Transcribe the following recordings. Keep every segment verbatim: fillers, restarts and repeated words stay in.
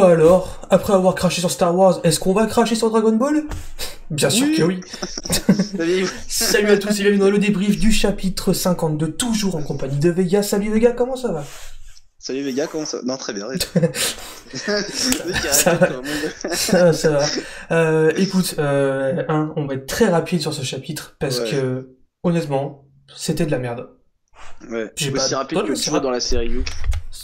Bah alors, après avoir craché sur Star Wars, est-ce qu'on va cracher sur Dragon Ball? Bien sûr oui. que oui. Salut. Salut à tous et bienvenue dans le débrief du chapitre cinquante-deux, toujours en compagnie de Vega. Salut Vega, comment ça va? Salut Vega, comment ça va? Non, très bien. ça, ça, va. ça va, ça va. Euh, écoute, euh, hein, on va être très rapide sur ce chapitre parce ouais. que, honnêtement, c'était de la merde. Ouais, c'est aussi pas... rapide ouais, que tu vois dans la série You.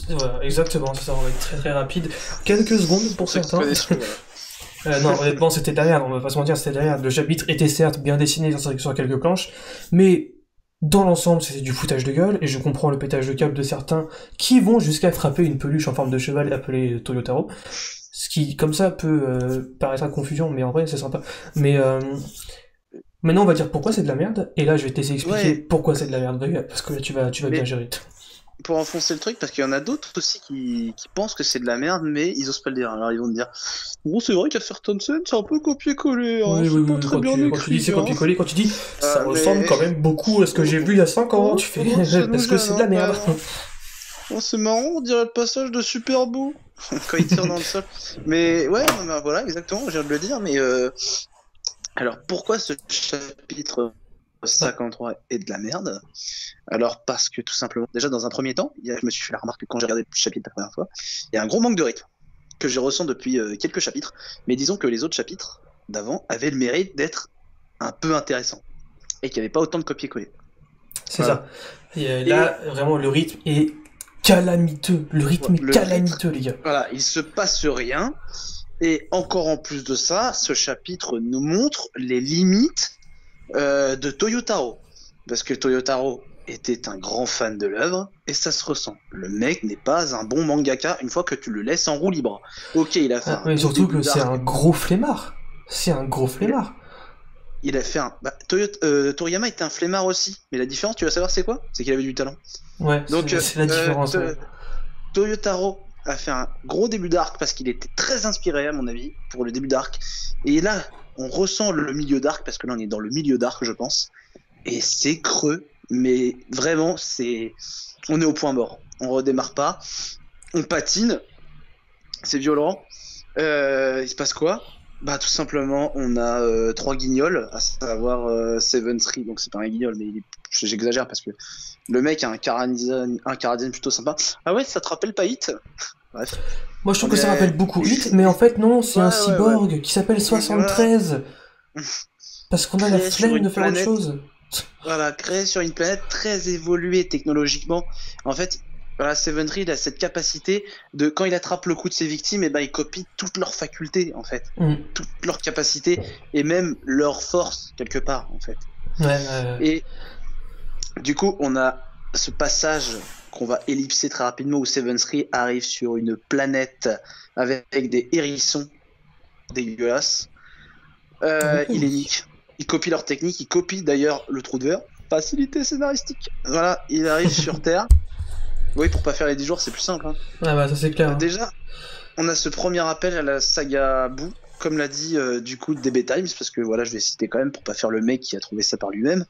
Voilà, exactement, ça va être très très rapide. Quelques secondes pour certains. euh, non, honnêtement, c'était derrière, on va pas se mentir, c'était derrière. Le chapitre était certes bien dessiné sur quelques planches, mais dans l'ensemble, c'était du foutage de gueule, et je comprends le pétage de câble de certains qui vont jusqu'à frapper une peluche en forme de cheval appelée Toyotaro. Ce qui, comme ça, peut euh, paraître à confusion, mais en vrai, c'est sympa. Mais euh, maintenant, on va dire pourquoi c'est de la merde, et là, je vais te laisser expliquer ouais. pourquoi c'est de la merde, parce que là, tu vas, tu vas mais... bien gérer. Pour enfoncer le truc, parce qu'il y en a d'autres aussi qui, qui pensent que c'est de la merde, mais ils osent pas le dire. Alors ils vont te dire, bon, c'est vrai qu'à certaines scènes, c'est un peu copier-coller. Hein, oui, oui, oui, quand, hein. quand tu dis c'est copier-coller, quand tu dis ça euh, ressemble mais... quand même beaucoup à ce que j'ai vu il y a cinq ans, oh, tu fais parce que c'est de la merde. Oh, c'est marrant, on dirait le passage de Super Boo quand il tire dans le sol. Mais ouais, non, mais voilà, exactement, j'ai hâte de le dire. Mais euh... alors pourquoi ce chapitre cinquante-trois est de la merde? Alors parce que tout simplement, déjà dans un premier temps, il y a, je me suis fait la remarque que quand j'ai regardé le chapitre la première fois, il y a un gros manque de rythme que je ressens depuis euh, quelques chapitres, mais disons que les autres chapitres d'avant avaient le mérite d'être un peu intéressants et qu'il n'y avait pas autant de copier-coller. C'est voilà. ça. Et, euh, là, et... vraiment, le rythme est calamiteux. Le rythme ouais, est le calamiteux, rythme. les gars. Voilà, il se passe rien. Et encore en plus de ça, ce chapitre nous montre les limites Euh, de Toyotaro, parce que Toyotaro était un grand fan de l'œuvre et ça se ressent. Le mec n'est pas un bon mangaka une fois que tu le laisses en roue libre. Ok, il a fait. Ah, un mais surtout que c'est un gros flemmard. C'est un gros flemmard. Il a fait un. Bah, Toyota... euh, Toriyama était un flemmard aussi, mais la différence, tu vas savoir, c'est quoi? C'est qu'il avait du talent. Ouais. Donc c'est euh, la différence. Euh, ouais. Toyotaro a fait un gros début d'arc parce qu'il était très inspiré à mon avis pour le début d'arc, et là. On ressent le milieu d'arc, parce que là on est dans le milieu d'arc, je pense. Et c'est creux, mais vraiment, c'est... on est au point mort. On redémarre pas, on patine, c'est violent. Euh, il se passe quoi? Bah tout simplement, on a euh, trois guignols, à savoir euh, Seven Three, donc c'est pas un guignol, mais est... j'exagère parce que le mec a un Caradine, un Caradine plutôt sympa. Ah ouais, ça te rappelle pas Hit? Bref. Moi je trouve mais... que ça rappelle beaucoup Hit, mais en fait non, c'est ouais, un cyborg ouais, ouais. qui s'appelle soixante-treize. Voilà. Parce qu'on a créé la flemme de faire planète... autre chose. Voilà, créé sur une planète très évoluée technologiquement. En fait, voilà, Seven Three, il a cette capacité de, quand il attrape le coup de ses victimes, et ben, il copie toutes leurs facultés en fait, mm. toutes leurs capacités et même leur force quelque part en fait. Ouais, ouais, ouais. Et du coup, on a ce passage qu'on va ellipser très rapidement où Seven Three arrive sur une planète avec des hérissons dégueulasses. Euh, il est nique. Il copie leur technique, il copie d'ailleurs le trou de verre. Facilité scénaristique. Voilà, il arrive sur Terre. Oui, pour pas faire les dix jours, c'est plus simple. Hein. Ah bah ça c'est clair. Hein. Déjà, on a ce premier appel à la saga Boo, comme l'a dit euh, du coup D B Times, parce que voilà, je vais citer quand même pour pas faire le mec qui a trouvé ça par lui-même.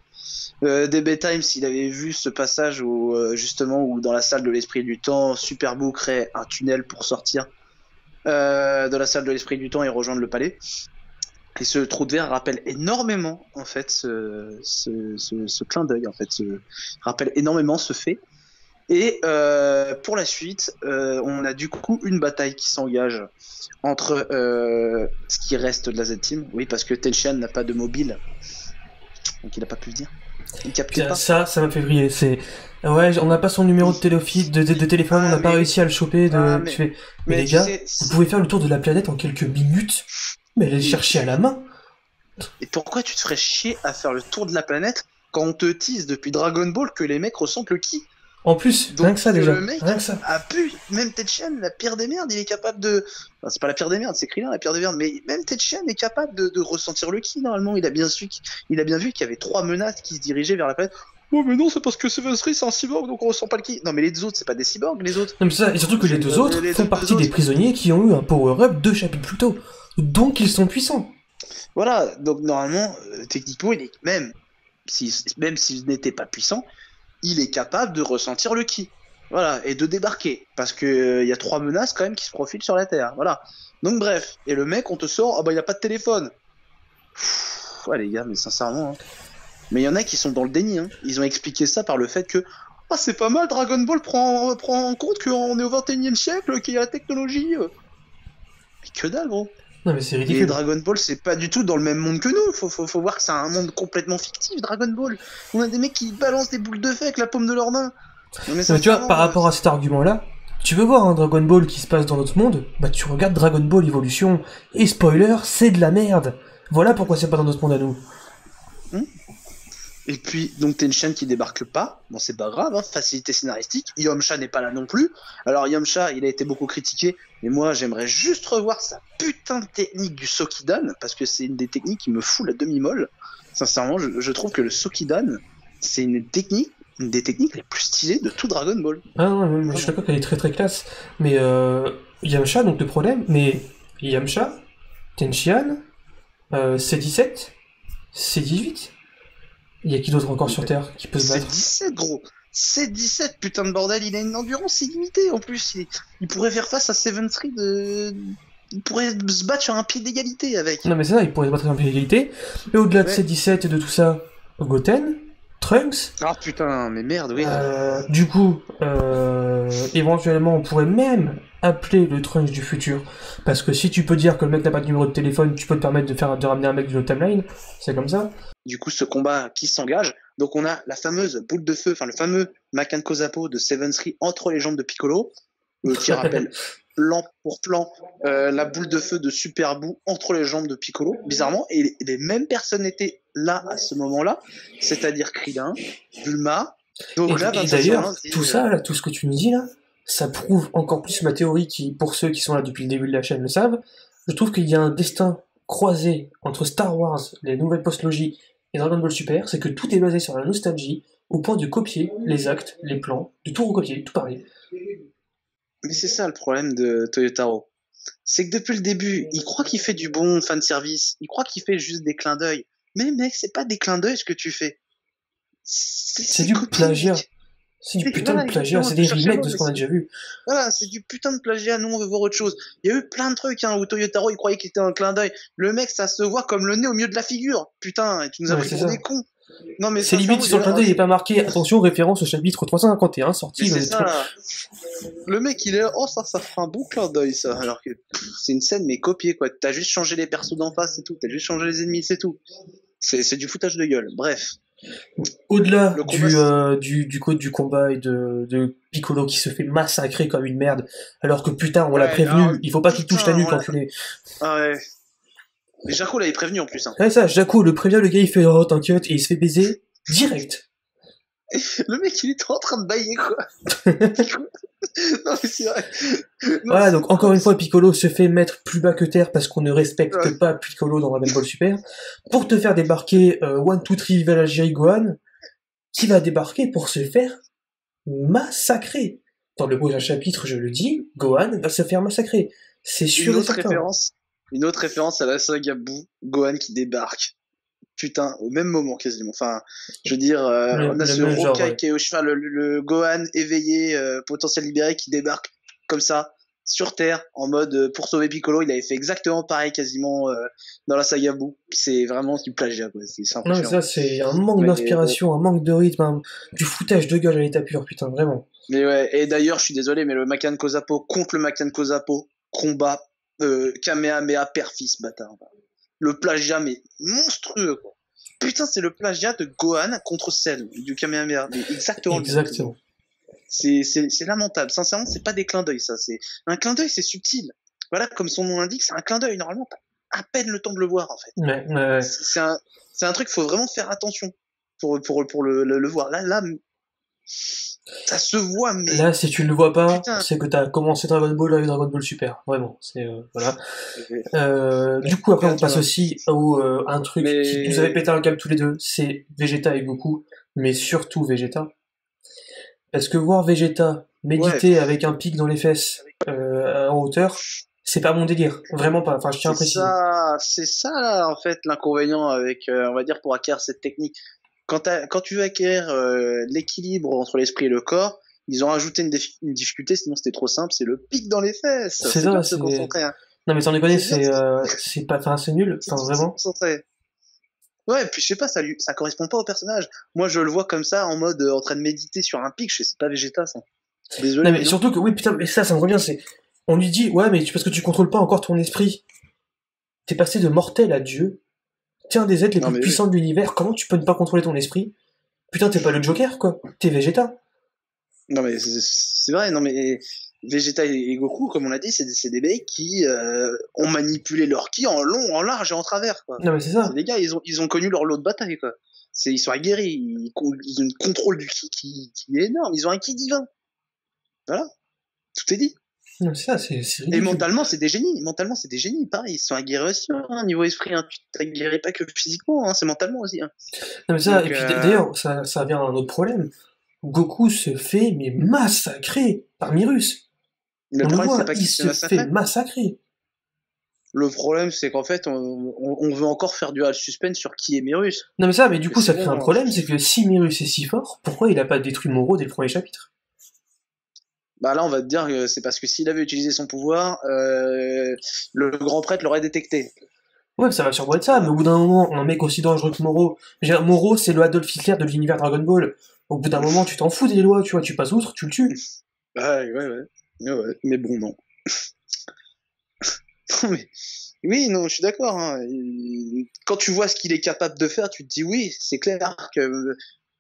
Euh, D B Times, il avait vu ce passage où, euh, justement, où dans la salle de l'esprit du temps, Super Boo crée un tunnel pour sortir euh, de la salle de l'esprit du temps et rejoindre le palais. Et ce trou de verre rappelle énormément, en fait, ce, ce, ce, ce clin d'œil, en fait, ce, rappelle énormément ce fait. Et euh, pour la suite, euh, on a du coup une bataille qui s'engage entre euh, ce qui reste de la Z-Team, oui, parce que Tenshan n'a pas de mobile. Donc il a pas pu le dire. Il capture pas. Ça, ça m'a fait briller. C'est ouais, on n'a pas son numéro de, téléfi... de, de, de téléphone, ah, on n'a mais... pas réussi à le choper. De... Ah, mais... Tu fais... mais, mais les gars, sais, vous pouvez faire le tour de la planète en quelques minutes, mais aller le chercher à la main. Et pourquoi tu te ferais chier à faire le tour de la planète quand on te tease depuis Dragon Ball que les mecs ressentent le ki? En plus, donc, rien que ça déjà. Le mec rien que ça. a pu, même Tetchen, la pire des merdes, il est capable de. Enfin, c'est pas la pire des merdes, c'est Krillin, la pire des merdes, mais même Tetchen est capable de, de ressentir le ki normalement. Il a bien su, il a bien vu qu'il y avait trois menaces qui se dirigeaient vers la planète. Oh mais non, c'est parce que Seven Three c'est un cyborg donc on ressent pas le ki. Non mais les deux autres, c'est pas des cyborgs les autres. Non mais ça, et surtout que les deux autres les font deux partie autres. des prisonniers qui ont eu un power-up deux chapitres plus tôt, donc ils sont puissants. Voilà, donc normalement, euh, techniquement, il est même si même s'il n'était pas puissant. Il est capable de ressentir le ki. Voilà, et de débarquer. Parce qu'il euh, y a trois menaces quand même qui se profilent sur la Terre. Voilà. Donc bref. Et le mec, on te sort, ah oh, bah il a pas de téléphone. Pff, ouais les gars, mais sincèrement. Hein. Mais il y en a qui sont dans le déni. Hein. Ils ont expliqué ça par le fait que oh, c'est pas mal, Dragon Ball prend, prend en compte qu'on est au vingt et unième siècle, qu'il y a la technologie. Mais que dalle, gros. Non mais c'est ridicule. Et Dragon Ball, c'est pas du tout dans le même monde que nous. Faut, faut, faut voir que c'est un monde complètement fictif, Dragon Ball. On a des mecs qui balancent des boules de feu avec la paume de leur main. Non mais non, tu vois, par euh... rapport à cet argument-là, tu veux voir un Dragon Ball qui se passe dans notre monde, bah tu regardes Dragon Ball Evolution, et spoiler, c'est de la merde. Voilà pourquoi c'est pas dans notre monde à nous. Mmh. Et puis, donc Tenshan qui débarque pas, bon c'est pas grave, hein, facilité scénaristique, Yamcha n'est pas là non plus, alors Yamcha il a été beaucoup critiqué, mais moi j'aimerais juste revoir sa putain de technique du Sokidan, parce que c'est une des techniques qui me fout la demi-molle, sincèrement je, je trouve que le Sokidan, c'est une technique, une des techniques les plus stylées de tout Dragon Ball. Ah non, mais ouais. Je suis d'accord qu'elle est très très classe, mais euh, Yamcha donc le problème, mais Yamcha, Tenshan, euh, C dix-sept, C dix-huit. Il y a qui d'autre encore sur Terre qui peut se battre? C'est dix-sept gros, c'est dix-sept putain de bordel, il a une endurance illimitée en plus, il, il pourrait faire face à Seven Three de... Il pourrait se battre sur un pied d'égalité avec. Non mais c'est ça, il pourrait se battre sur un pied d'égalité, mais au-delà ouais. de C dix-sept et de tout ça, Goten, Trunks... Ah putain, mais merde, oui. Euh, du coup, euh, éventuellement on pourrait même appeler le Trunks du futur, parce que si tu peux dire que le mec n'a pas de numéro de téléphone, tu peux te permettre de, faire, de ramener un mec d'une autre timeline, c'est comme ça. Du coup, ce combat qui s'engage, donc on a la fameuse boule de feu, enfin le fameux Makankōsappō de Seven Three entre les jambes de Piccolo, euh, qui rappelle plan pour plan euh, la boule de feu de Super Boo entre les jambes de Piccolo, bizarrement, et les mêmes personnes étaient là à ce moment-là, c'est-à-dire Krillin, Bulma, donc et, là, et d'ailleurs, tout ça, là, tout ce que tu me dis là, ça prouve encore plus ma théorie qui, pour ceux qui sont là depuis le début de la chaîne le savent, je trouve qu'il y a un destin croisé entre Star Wars, les nouvelles post-logies, et Dragon Ball Super, c'est que tout est basé sur la nostalgie, au point de copier les actes, les plans, de tout recopier, tout pareil. Mais c'est ça le problème de Toyotaro. C'est que depuis le début, il croit qu'il fait du bon fanservice, il croit qu'il fait juste des clins d'œil. Mais mec, c'est pas des clins d'œil ce que tu fais. C'est du plagiat. C'est du putain voilà, de plagiat, c'est des remakes de ce qu'on a déjà vu. Voilà, c'est du putain de plagiat, nous on veut voir autre chose. Il y a eu plein de trucs hein, où Toyotaro il croyait qu'il était un clin d'œil. Le mec ça se voit comme le nez au milieu de la figure. Putain, tu nous as ouais, pris pour des cons. Non mais c'est limite sur le clin d'œil, il n'est pas marqué. Attention, référence au chapitre trois cent cinquante et un sorti. C'est ça. Le mec il est oh ça ça fera un bon clin d'œil ça. Alors que c'est une scène mais copiée quoi. T'as juste changé les persos d'en face c'est tout. T'as juste changé les ennemis c'est tout. C'est du foutage de gueule. Bref. Au-delà du, euh, du, du, du combat et de, de Piccolo qui se fait massacrer comme une merde, alors que putain on ouais, l'a prévenu, alors, il faut pas qu'il touche la nuque quand tu l'es. Ah ouais. Mais Jaco l'avait prévenu en plus. Hein. Ouais, ça, Jaco le prévient, le gars il fait oh t'inquiète et il se fait baiser direct. Le mec il est en train de bailler quoi. Non mais c'est vrai. Non, voilà donc encore une fois Piccolo se fait mettre plus bas que terre parce qu'on ne respecte ouais. pas Piccolo dans Dragon Ball Super pour te faire débarquer euh, One Two Three Viva l'Algérie Gohan qui va débarquer pour se faire massacrer. Dans le prochain chapitre je le dis, Gohan va se faire massacrer. C'est sûr et certain. Référence, une autre référence à la saga Boo, Gohan qui débarque. Putain, au même moment quasiment. Enfin, je veux dire, euh, le, on a ce Rokai genre, ouais. qui est au cheval, le, le Gohan éveillé, euh, potentiel libéré, qui débarque comme ça sur Terre en mode euh, pour sauver Piccolo. Il avait fait exactement pareil quasiment euh, dans la saga Boo. C'est vraiment du plagiat, quoi. C'est impressionnant. Non, ça c'est un manque d'inspiration, un manque de rythme, un... du foutage de gueule à l'état pur, putain, vraiment. Mais ouais. Et d'ailleurs, je suis désolé, mais le Makankōsappō contre le Makankōsappō, combat euh, Kamehameha père-fils, bâtard. Le plagiat, mais monstrueux, quoi. Putain, c'est le plagiat de Gohan contre Cell, du Kamehameha. Mais exactement. Exactement. C'est lamentable. Sincèrement, c'est pas des clins d'œil, ça. Un clin d'œil, c'est subtil. Voilà, comme son nom l'indique, c'est un clin d'œil. Normalement, t'as à peine le temps de le voir, en fait. Ouais, ouais, ouais. C'est un, un truc, il faut vraiment faire attention pour, pour, pour le, le, le voir. Là, là, ça se voit, mais... Là, si tu ne le vois pas, c'est que t'as commencé Dragon Ball avec Dragon Ball Super. Vraiment, c'est... Euh, voilà. Euh, du coup, après, on passe aussi à euh, un truc mais... qui nous avait pété un câble tous les deux, c'est Vegeta et Goku, mais surtout Vegeta. Parce que voir Vegeta méditer ouais, avec un pic dans les fesses euh, en hauteur, c'est pas mon délire. Vraiment pas. Enfin, je tiens à préciser. C'est ça, là, en fait, l'inconvénient avec, euh, on va dire, pour acquérir cette technique. Quand, quand tu veux acquérir euh, l'équilibre entre l'esprit et le corps, Ils ont rajouté une, défi- une difficulté, sinon c'était trop simple, c'est le pic dans les fesses. C'est, c'est ça, de c'est... se concentrer. Hein. Non, mais sans déconner, c'est, euh, c'est pas, enfin, c'est nul, enfin, vraiment. Se concentrer. Ouais, puis je sais pas, ça lui, ça correspond pas au personnage. Moi, je le vois comme ça, en mode, euh, en train de méditer sur un pic, je sais, c'est pas Vegeta, ça. Désolé. Non, mais, mais surtout non. que, oui, putain, mais ça, ça me revient, c'est, on lui dit, ouais, mais parce que tu contrôles pas encore ton esprit. T'es passé de mortel à Dieu. T'es un des êtres les non, plus puissants oui. de l'univers, comment tu peux ne pas contrôler ton esprit? Putain, t'es pas le Joker, quoi. T'es Vegeta. Non, mais c'est, c'est vrai, non, mais Vegeta et Goku, comme on l'a dit, c'est des, c'est des mecs qui euh, ont manipulé leur ki en long, en large et en travers, quoi. Non, mais c'est ça. Les gars, ils ont, ils ont connu leur lot de bataille, quoi. C'est, ils sont aguerris, ils, ils ont un contrôle du ki qui, qui est énorme, ils ont un ki divin. Voilà. Tout est dit. Non, c'est ça, c'est, c'est ridicule. Et mentalement, c'est des génies. Mentalement, c'est des génies. Pareil, ils sont aguerris aussi. Hein. Niveau esprit, hein. Tu t'aguerris pas que physiquement, hein. C'est mentalement aussi. Hein. Non, mais ça, donc, et puis euh... d'ailleurs, ça, ça vient à un autre problème. Goku se fait mais massacrer par Merus. Le on problème, voit, c'est pas qu'il se, se fait massacrer. Le problème, c'est qu'en fait, on, on, on veut encore faire du suspense sur qui est Merus. Non, mais ça, mais du coup, ça crée un problème, c'est que si Merus est si fort, pourquoi il a pas détruit Moro dès le premier chapitre? Bah là, on va te dire que c'est parce que s'il avait utilisé son pouvoir, euh, le grand prêtre l'aurait détecté. Ouais, ça va sûrement être ça, mais au bout d'un moment, un mec aussi dangereux que Moro. J'ai, Moro, c'est le Adolf Hitler de l'univers Dragon Ball. Au bout d'un moment, tu t'en fous des lois, tu vois, tu passes outre, tu le tues. Ouais, ouais, ouais. ouais mais bon, non. non mais... Oui, non, je suis d'accord. Hein. Quand tu vois ce qu'il est capable de faire, tu te dis oui, c'est clair que.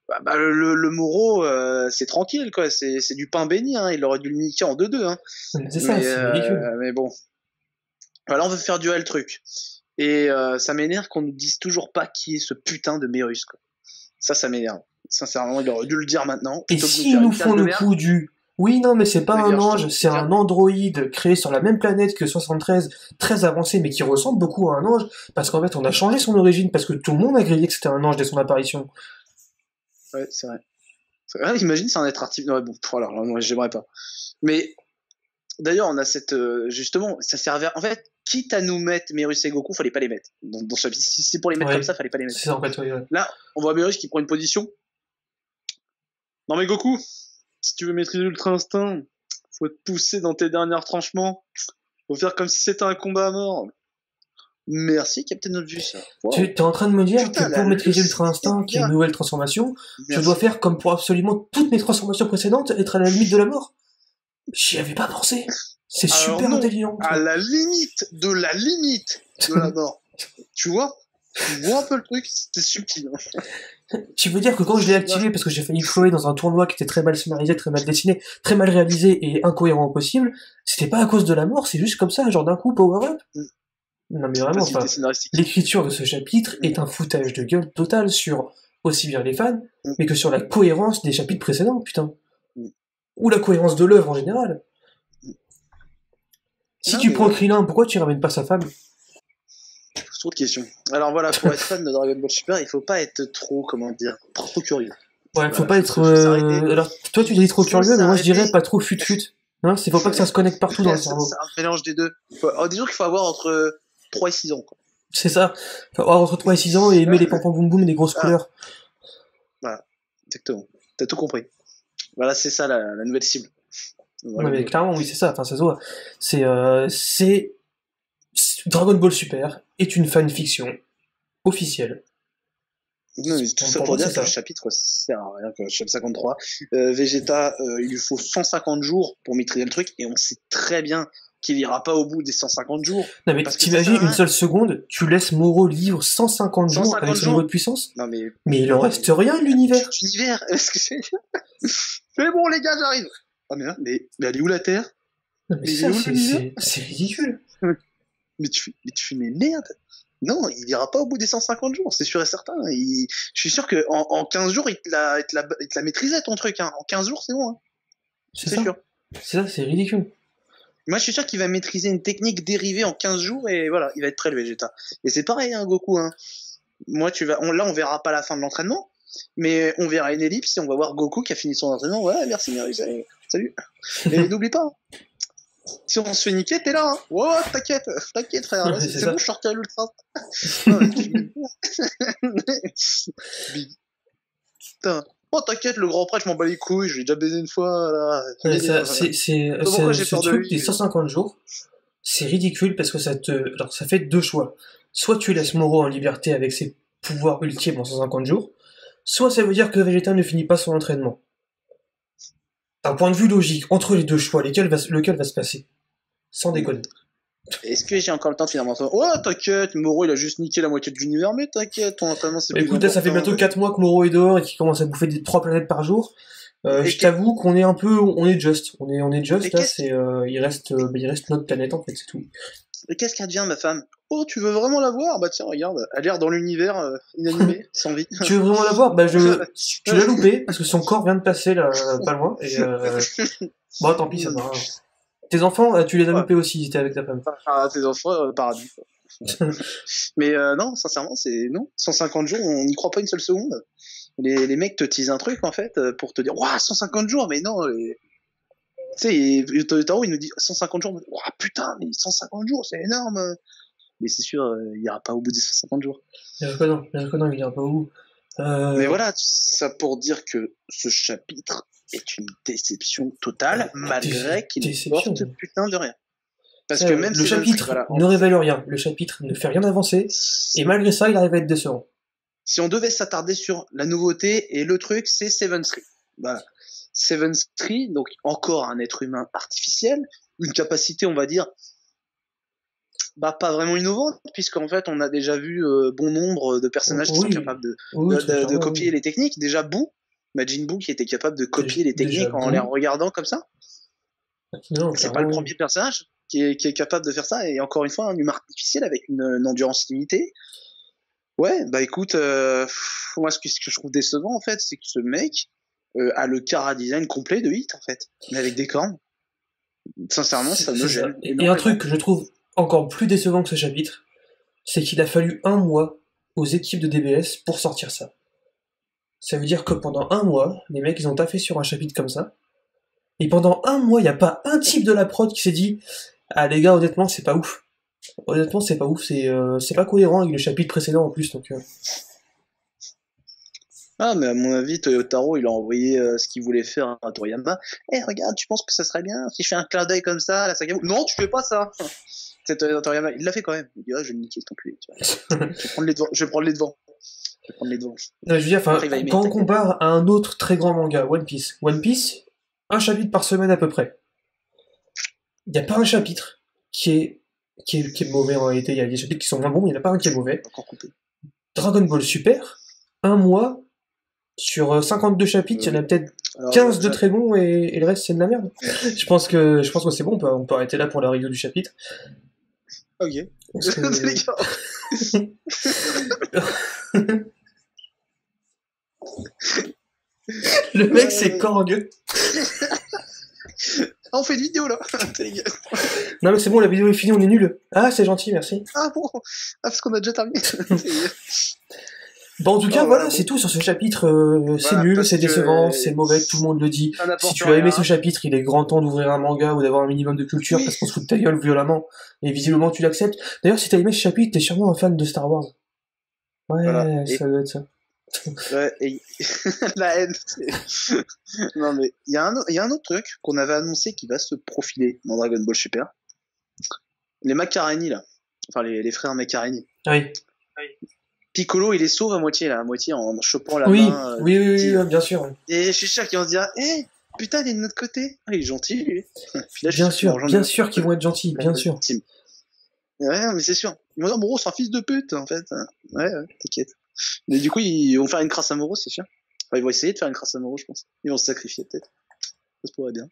Bah, bah, le, le Moro, euh, c'est tranquille, quoi. C'est, c'est du pain béni, hein. Il aurait dû le niquer en deux deux. Hein. C'est ça, mais, c'est euh, ridicule. Mais bon. Voilà, on veut faire duel truc. Et euh, ça m'énerve qu'on ne dise toujours pas qui est ce putain de Merus, quoi. Ça, ça m'énerve. Sincèrement, il aurait dû le dire maintenant. Et s'ils nous font le coup du... Oui, non, mais c'est pas un ange, c'est un androïde créé sur la même planète que soixante-treize, très avancé, mais qui ressemble beaucoup à un ange, parce qu'en fait, on a changé son origine, parce que tout le monde a grillé que c'était un ange dès son apparition. Ouais, c'est vrai. C'est vrai. Imagine, c'est un être artificiel. Ouais, bon, voilà, moi, j'aimerais pas. Mais, d'ailleurs, on a cette... Euh, justement, ça servait... En fait, quitte à nous mettre Merus et Goku, fallait pas les mettre. Dans, dans ce... Si c'est pour les mettre ouais. comme ça, fallait pas les mettre. C'est ça, en fait, ouais, ouais. Là, on voit Merus qui prend une position... Non mais Goku, si tu veux maîtriser l'ultra instinct, faut te pousser dans tes derniers retranchements. Faut faire comme si c'était un combat à mort. Merci Captain Obvious. Wow. Tu t'es en train de me dire Putain, que pour maîtriser l'ultra instinct, qui est une nouvelle transformation, Merci. je dois faire comme pour absolument toutes mes transformations précédentes, être à la limite de la mort. J'y avais pas pensé. C'est Alors super non, intelligent. Toi. À la limite de la limite de la mort. Tu vois? Tu vois un peu le truc, c'était subtil. Tu veux dire que quand je l'ai activé, parce que j'ai failli flower dans un tournoi qui était très mal scénarisé, très mal dessiné, très mal réalisé et incohérent au possible, c'était pas à cause de la mort, c'est juste comme ça, genre d'un coup, power up. Non mais vraiment, enfin, l'écriture de ce chapitre est un foutage de gueule total sur aussi bien les fans, mais que sur la cohérence des chapitres précédents, putain. Ou la cohérence de l'œuvre en général. Si non, tu prends ouais. Krillin, pourquoi tu ramènes pas sa femme? Trop de questions. Alors voilà, pour être fan de Dragon Ball Super, il faut pas être trop, comment dire, trop curieux. Ouais, il faut voilà, pas être. Euh... Alors toi, tu dis trop curieux, s'arrêter. mais moi je dirais pas trop fut-fut. Non, c'est faut pas que ça se connecte partout dans le cerveau. C'est un mélange des deux. Faut... Alors, disons qu'il faut avoir entre trois et six ans. Quoi. C'est ça. Faut avoir entre trois et six ans et aimer ouais. les pampans boum boum et les grosses ah. couleurs. Voilà, exactement. T'as tout compris. Voilà, c'est ça la, la nouvelle cible. Voilà. Ouais, mais clairement, oui, c'est ça. Enfin, ça se voit. C'est. Euh, c'est... Dragon Ball Super est une fanfiction officielle. Non, mais tout ça pour dire que le chapitre sert à rien, que le chapitre cinquante-trois. Euh, Vegeta, euh, il lui faut cent cinquante jours pour maîtriser le truc, et on sait très bien qu'il n'ira pas au bout des cent cinquante jours. Non, mais t'imagines une seule seconde, tu laisses Moro vivre cent cinquante jours avec son niveau de puissance ? Non, mais. Mais il en reste rien de l'univers. L'univers, est-ce que c'est. C'est bon, les gars, j'arrive ! Ah, mais, mais, mais elle est où la Terre ? Non, mais ça, c'est, c'est, c'est ridicule. Mais tu, mais tu fais, mais merde! Non, il ira pas au bout des cent cinquante jours, c'est sûr et certain. Il, je suis sûr que en, en quinze jours, il te, la, il, te la, il te la maîtrisait ton truc. Hein. En quinze jours, c'est bon. Hein. C'est, c'est ça. sûr. C'est ça, c'est ridicule. Moi, je suis sûr qu'il va maîtriser une technique dérivée en quinze jours et voilà, il va être prêt le Vegeta. Et c'est pareil, hein, Goku. Hein. Moi, tu vas, on, là, on verra pas la fin de l'entraînement, mais on verra une ellipse et on va voir Goku qui a fini son entraînement. Ouais, merci, Merus. Salut. Et n'oublie pas. Hein. Si on se fait niquer, t'es là, hein. Wow, t'inquiète, t'inquiète, frère, ouais, c'est, c'est bon, je sortais à l'ultra. Putain. Oh, t'inquiète, le grand prêtre, je m'en bats les couilles, je l'ai déjà baisé une fois, là. Ouais, ça, c'est, c'est, c'est, pourquoi j'ai ce peur de truc lui, des cent cinquante jours, c'est ridicule parce que ça te. Alors, ça fait deux choix. Soit tu laisses Moro en liberté avec ses pouvoirs ultimes en cent cinquante jours, soit ça veut dire que Vegeta ne finit pas son entraînement. D'un point de vue logique, entre les deux choix, lequel va, lequel va se passer? Sans déconner. Est-ce que j'ai encore le temps de finir mon entraînement? Oh, t'inquiète, Moro il a juste niqué la moitié de l'univers, mais t'inquiète, ton entraînement c'est plus. Écoute, là, ça fait bientôt quatre mois que Moro est dehors et qu'il commence à bouffer des trois planètes par jour. Euh, je t'avoue qu'on est un peu. On est just. On est, on est just, mais là, c'est, euh, il, reste, euh, il reste notre planète en fait, c'est tout. Mais qu'est-ce qu'advient ma femme? Oh, tu veux vraiment la voir? Bah tiens, regarde, elle a l'air dans l'univers euh, inanimé, sans vie. Tu veux vraiment la voir? Bah je. Tu l'as loupé, parce que son corps vient de passer là, pas loin. Et, euh... bon, tant pis, ça va. Tes enfants, tu les as loupés ouais. aussi, ils étaient avec ta femme. Ah, tes enfants, euh, paradis. Mais euh, non, sincèrement, c'est non. cent cinquante jours, on n'y croit pas une seule seconde. Les, les mecs te teasent un truc, en fait, pour te dire, ouah, cent cinquante jours, mais non. Les... Tu sais, Toyotaro, il nous dit cent cinquante jours, ouah, putain, mais cent cinquante jours, c'est énorme. Mais c'est sûr, euh, il n'ira pas au bout des cent cinquante jours. Bien sûr que non, bien sûr que non, il n'ira pas au bout. Euh... Mais voilà, ça pour dire que ce chapitre est une déception totale, malgré qu'il ne porte putain de rien. Parce que même le chapitre ne révèle rien, le chapitre ne fait rien avancer, et malgré ça, il arrive à être décevant. Si on devait s'attarder sur la nouveauté, et le truc, c'est Seven Three. Voilà. Seven Three, donc encore un être humain artificiel, une capacité, on va dire, bah, pas vraiment innovante, puisqu'en fait, on a déjà vu euh, bon nombre de personnages oui. qui sont capables de, oui, de, de, de, de copier les techniques. Déjà, Boo. Majin Buu qui était capable de copier les techniques déjà, en les regardant comme ça. Non, c'est pas le premier personnage qui est, qui est capable de faire ça, et encore une fois un humain artificiel avec une, une endurance limitée. Ouais, bah écoute, euh, moi ce que, ce que je trouve décevant en fait, c'est que ce mec euh, a le chara-design complet de Hit en fait, mais avec des cornes. Sincèrement, ça me gêne. Et, et un truc que je trouve encore plus décevant que ce chapitre, c'est qu'il a fallu un mois aux équipes de D B S pour sortir ça. Ça veut dire que pendant un mois, les mecs, ils ont taffé sur un chapitre comme ça. Et pendant un mois, il n'y a pas un type de la prod qui s'est dit « Ah les gars, honnêtement, c'est pas ouf. Honnêtement, c'est pas ouf. C'est euh, c'est pas cohérent avec le chapitre précédent en plus. » donc euh... Ah, mais à mon avis, Toyotaro, il a envoyé euh, ce qu'il voulait faire à Toriyama. « Eh, hey, regarde, tu penses que ça serait bien si je fais un clin d'œil comme ça à la saga... » « Non, tu fais pas ça !» C'est Toriyama. Il l'a fait quand même. Il dit « Ah, je vais niquer cet enculé. » Je vais prendre les devants. Je vais prendre les devants. Je vais prendre les devants. Non, je veux dire, quand on compare à un autre très grand manga, One Piece, One Piece, un chapitre par semaine à peu près. Il n'y a pas un chapitre qui est, qui est, qui est mauvais en réalité. Il y a des chapitres qui sont moins bons, mais il n'y en a pas un qui est mauvais. Dragon Ball Super, un mois, sur cinquante-deux chapitres, il y en a peut-être quinze de très bons et, et le reste c'est de la merde. je, pense que, je pense que c'est bon, on peut, on peut arrêter là pour la review du chapitre. Ok. Que... Le mec, c'est cornueux. On fait une vidéo là. Non, mais c'est bon, la vidéo est finie, on est nul. Ah, c'est gentil, merci. Ah bon, ah, parce qu'on a déjà terminé. Bon, en tout cas, oh, voilà, ouais, c'est bon. Tout sur ce chapitre. Euh, c'est voilà, nul, c'est décevant, que... c'est mauvais, tout le monde le dit. Si tu as aimé ce chapitre, il est grand temps d'ouvrir un manga ou d'avoir un minimum de culture oui. parce qu'on se fout de ta gueule violemment. Et visiblement, tu l'acceptes. D'ailleurs, si tu as aimé ce chapitre, t'es sûrement un fan de Star Wars. Ouais, voilà. ça et... doit être ça. Ouais, et... La haine. Non, mais il y, o... y a un autre truc qu'on avait annoncé qui va se profiler dans Dragon Ball Super. Les Macaroni, là. Enfin, les, les frères Macaroni. Oui. Oui. Piccolo, il les sauve à moitié, là, à moitié en chopant la oui, main. Euh, oui, oui, oui, oui, bien sûr. Et je suis sûr qu'ils vont se dire, hé, hey, putain, il est de notre côté. Ah, il est gentil, lui. Puis là, bien sûr, bien sûr qu'ils vont être gentils, bien sûr. Ouais, mais c'est sûr. Ils vont dire, Moro, c'est un fils de pute, en fait. Ouais, ouais, t'inquiète. Mais du coup, ils vont faire une crasse à Moro, c'est sûr. Enfin, ils vont essayer de faire une crasse à Moro, je pense. Ils vont se sacrifier, peut-être. Ça se pourrait bien.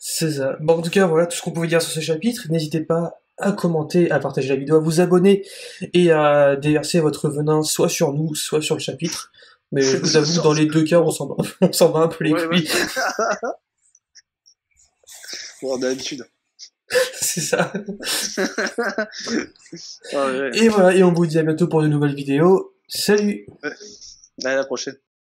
C'est ça. Bon, en tout cas, voilà tout ce qu'on pouvait dire sur ce chapitre. N'hésitez pas à commenter, à partager la vidéo, à vous abonner et à déverser votre venin soit sur nous, soit sur le chapitre. Mais je vous avoue, dans les deux cas, on s'en va un peu les couilles. Ouais, ouais. Bon, d'habitude. C'est ça. Ouais, ouais. Et voilà, et on vous dit à bientôt pour de nouvelles vidéos. Salut. Ouais. À la prochaine.